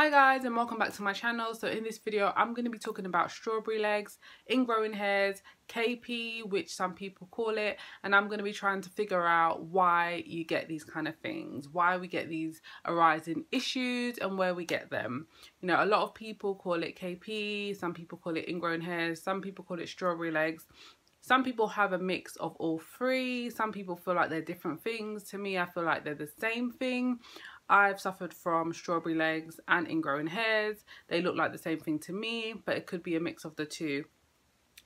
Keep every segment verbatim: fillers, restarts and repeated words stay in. Hi guys and welcome back to my channel. So in this video I'm going to be talking about strawberry legs, ingrowing hairs, K P, which some people call it, and I'm going to be trying to figure out why you get these kind of things, why we get these arising issues and where we get them. You know, a lot of people call it K P, some people call it ingrowing hairs, some people call it strawberry legs. Some people have a mix of all three. Some people feel like they're different things. To me, I feel like they're the same thing. I've suffered from strawberry legs and ingrowing hairs. They look like the same thing to me, but it could be a mix of the two.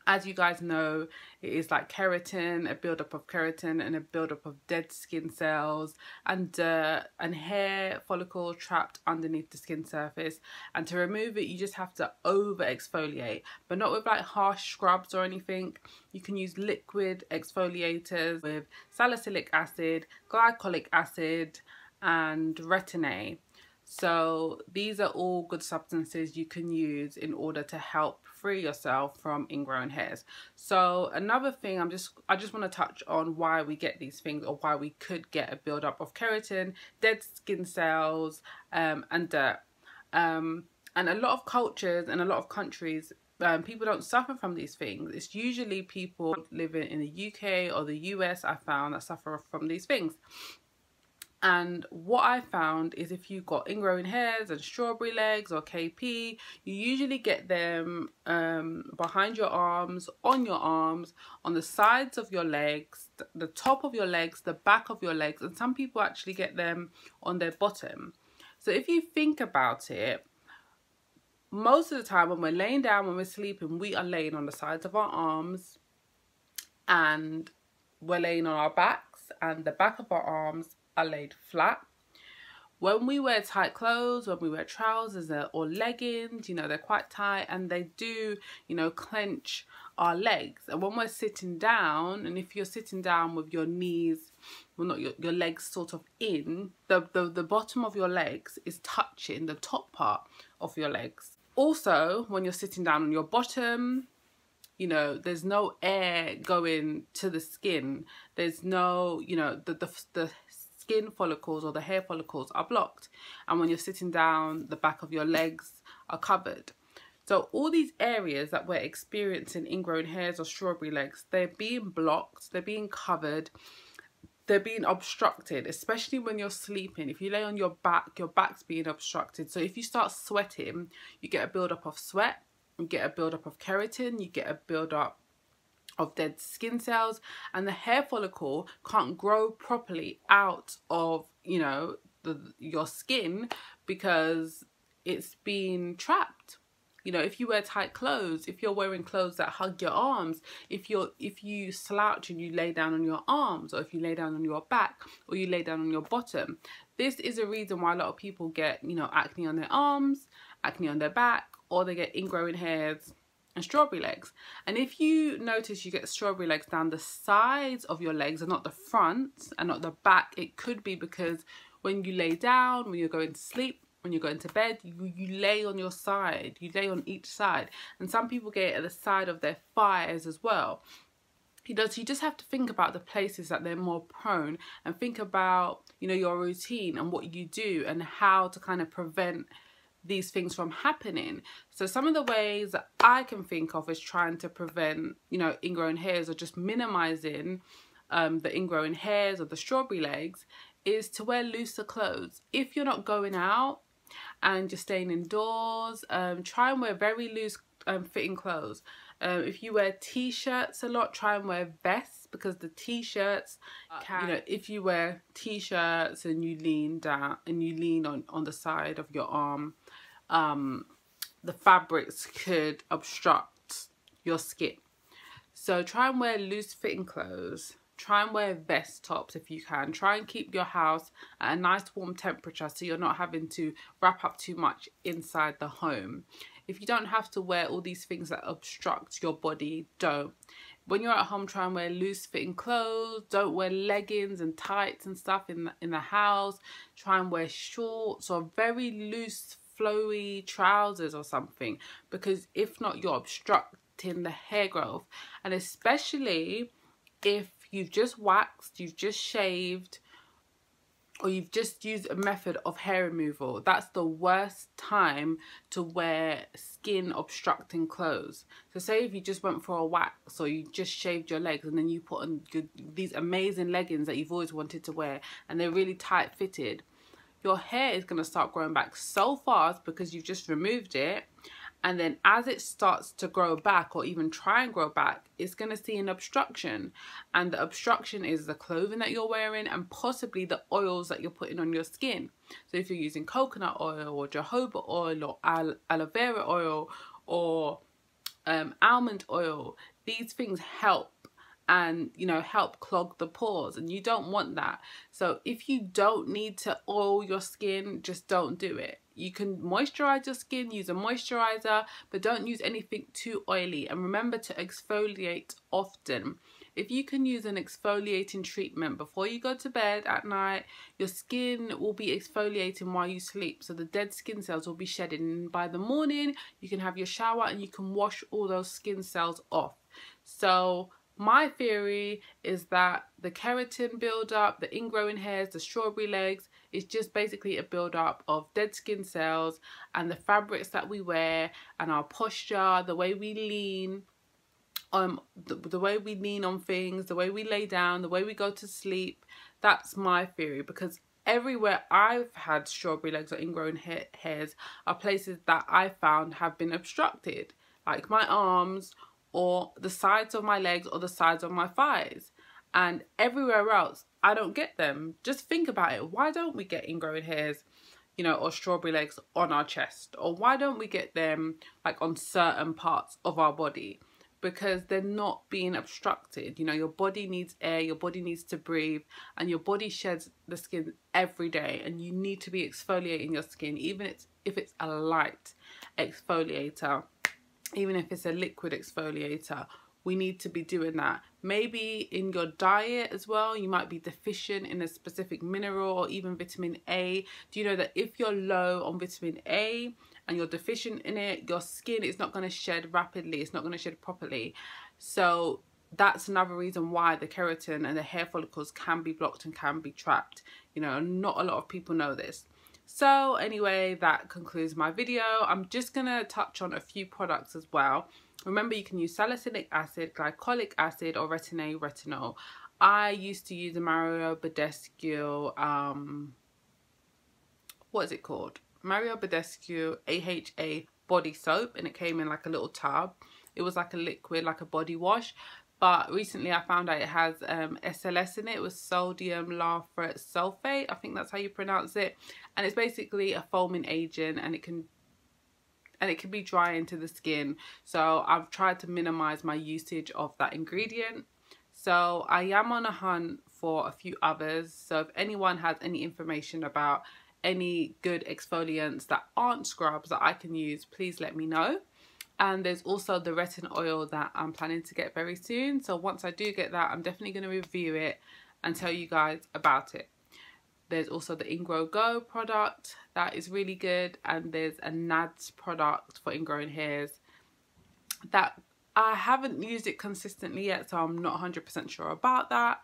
As you guys know, it is like keratin, a buildup of keratin and a buildup of dead skin cells and dirt and hair follicle trapped underneath the skin surface. And to remove it, you just have to over exfoliate, but not with like harsh scrubs or anything. You can use liquid exfoliators with salicylic acid, glycolic acid, and retin-A. So these are all good substances you can use in order to help free yourself from ingrowing hairs. So another thing I'm just I just want to touch on why we get these things, or why we could get a buildup of keratin, dead skin cells, um, and dirt. Um, and a lot of cultures and a lot of countries, Um, people don't suffer from these things. It's usually people living in the U K or the U S I found that suffer from these things. And what I found is if you've got ingrowing hairs and strawberry legs or K P, you usually get them um, behind your arms, on your arms, on the sides of your legs, the top of your legs, the back of your legs, and some people actually get them on their bottom. So if you think about it, most of the time when we're laying down, when we're sleeping, we are laying on the sides of our arms, and we're laying on our backs, and the back of our arms are laid flat. When we wear tight clothes, when we wear trousers or leggings, you know, they're quite tight and they do, you know, clench our legs. And when we're sitting down, and if you're sitting down with your knees, well, not your, your legs sort of in, the, the, the bottom of your legs is touching the top part of your legs. Also, when you're sitting down on your bottom, you know, there's no air going to the skin. There's no, you know, the, the, the skin follicles or the hair follicles are blocked, and when you're sitting down, the back of your legs are covered. So all these areas that we're experiencing ingrown hairs or strawberry legs, they're being blocked, they're being covered, they're being obstructed, especially when you're sleeping. If you lay on your back, your back's being obstructed. So if you start sweating, you get a buildup of sweat, you get a buildup of keratin, you get a buildup of dead skin cells, and the hair follicle can't grow properly out of, you know, the, your skin, because it's been trapped. You know, if you wear tight clothes, if you're wearing clothes that hug your arms, if you're if you slouch and you lay down on your arms, or if you lay down on your back, or you lay down on your bottom, this is a reason why a lot of people get, you know, acne on their arms, acne on their back, or they get ingrowing hairs and strawberry legs. And if you notice you get strawberry legs down the sides of your legs and not the front and not the back, it could be because when you lay down, when you're going to sleep, when you're going to bed, you, you lay on your side, you lay on each side, and some people get it at the side of their thighs as well. You know, so you just have to think about the places that they're more prone, and think about, you know, your routine and what you do and how to kind of prevent these things from happening. So some of the ways that I can think of is trying to prevent, you know, ingrowing hairs, or just minimizing um, the ingrowing hairs or the strawberry legs, is to wear looser clothes. If you're not going out and you're staying indoors, um, try and wear very loose um, fitting clothes. Um, if you wear t-shirts a lot, try and wear vests, because the t-shirts can, you know, if you wear t-shirts and you lean down and you lean on, on the side of your arm, um, the fabrics could obstruct your skin. So try and wear loose fitting clothes. Try and wear vest tops if you can. Try and keep your house at a nice warm temperature, so you're not having to wrap up too much inside the home. If you don't have to wear all these things that obstruct your body, don't. When you're at home, try and wear loose fitting clothes. Don't wear leggings and tights and stuff in the, in the house. Try and wear shorts or very loose flowy trousers or something, because if not, you're obstructing the hair growth. And especially if you've just waxed, you've just shaved, or you've just used a method of hair removal, that's the worst time to wear skin obstructing clothes. So say if you just went for a wax or you just shaved your legs and then you put on your, these amazing leggings that you've always wanted to wear and they're really tight fitted, your hair is going to start growing back so fast because you've just removed it. And then as it starts to grow back or even try and grow back, it's going to see an obstruction. And the obstruction is the clothing that you're wearing and possibly the oils that you're putting on your skin. So if you're using coconut oil or jojoba oil or aloe, aloe vera oil or um, almond oil, these things help and, you know, help clog the pores, and you don't want that. So if you don't need to oil your skin, just don't do it. You can moisturize your skin, use a moisturizer, but don't use anything too oily. And remember to exfoliate often. If you can use an exfoliating treatment before you go to bed at night, your skin will be exfoliating while you sleep. So the dead skin cells will be shedding. And by the morning, you can have your shower and you can wash all those skin cells off. So my theory is that the keratin buildup, the ingrowing hairs, the strawberry legs, it's just basically a buildup of dead skin cells, and the fabrics that we wear and our posture, the way we lean, um, the, the way we lean on things, the way we lay down, the way we go to sleep. That's my theory, because everywhere I've had strawberry legs or ingrowing ha hairs are places that I found have been obstructed, like my arms or the sides of my legs or the sides of my thighs. And everywhere else, I don't get them. Just think about it. Why don't we get ingrowing hairs, you know, or strawberry legs on our chest? Or why don't we get them, like, on certain parts of our body? Because they're not being obstructed. You know, your body needs air, your body needs to breathe, and your body sheds the skin every day. And you need to be exfoliating your skin, even if it's a light exfoliator, even if it's a liquid exfoliator. We need to be doing that. Maybe in your diet as well, you might be deficient in a specific mineral or even vitamin A. Do you know that if you're low on vitamin A and you're deficient in it, your skin is not going to shed rapidly, it's not going to shed properly. So that's another reason why the keratin and the hair follicles can be blocked and can be trapped. You know, not a lot of people know this. So anyway, that concludes my video. I'm just going to touch on a few products as well. Remember, you can use salicylic acid, glycolic acid, or retin-A retinol. I used to use the Mario Badescu, um, what is it called? Mario Badescu A H A body soap, and it came in like a little tub. It was like a liquid, like a body wash. But recently I found out it has um, S L S in it, with sodium lauryl sulfate. I think that's how you pronounce it. And it's basically a foaming agent, and it can And it can be drying to the skin. So I've tried to minimize my usage of that ingredient. So I am on a hunt for a few others. So if anyone has any information about any good exfoliants that aren't scrubs that I can use, please let me know. And there's also the retin oil that I'm planning to get very soon. So once I do get that, I'm definitely going to review it and tell you guys about it. There's also the InGrow Go product that is really good, and there's a N A D S product for ingrowing hairs that I haven't used it consistently yet, so I'm not one hundred percent sure about that.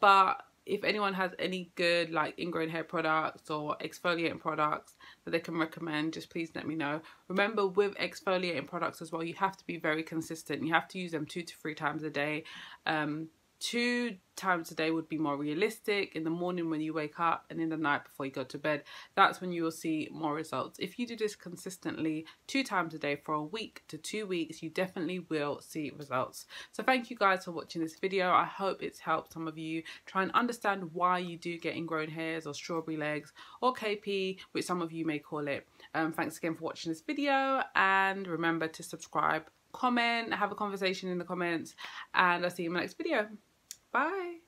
But if anyone has any good, like, ingrowing hair products or exfoliating products that they can recommend, just please let me know. Remember, with exfoliating products as well, you have to be very consistent. You have to use them two to three times a day. Um, Two times a day would be more realistic, in the morning when you wake up and in the night before you go to bed. That's when you will see more results. If you do this consistently two times a day for a week to two weeks, you definitely will see results. So thank you guys for watching this video. I hope it's helped some of you try and understand why you do get ingrown hairs or strawberry legs or K P, which some of you may call it. Um, thanks again for watching this video, and remember to subscribe, comment, have a conversation in the comments, and I'll see you in my next video. Bye.